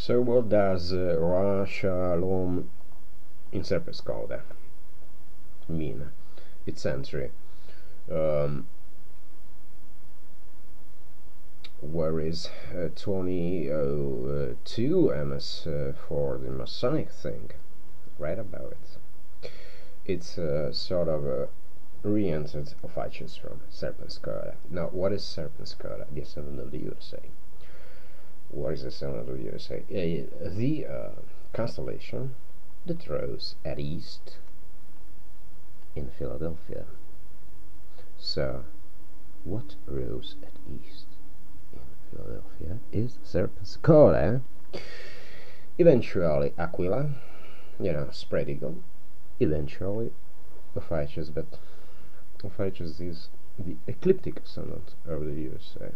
So what does Ra-Shalom in Serpens Cauda mean? It's century. Where is 2002 MS for the Masonic thing? Right about it. It's sort of re-entered Ophiuchus from Serpens Cauda. Now, what is Serpens Cauda? The Ascendant of the USA. What is the Ascendant of the USA? The constellation that rose at east in Philadelphia. So, what rose at east in Philadelphia is Serpens Cauda. Eventually Aquila, you know, spread eagle. Eventually Ophiuchus, but Ophiuchus is the ecliptic ascendant of the USA.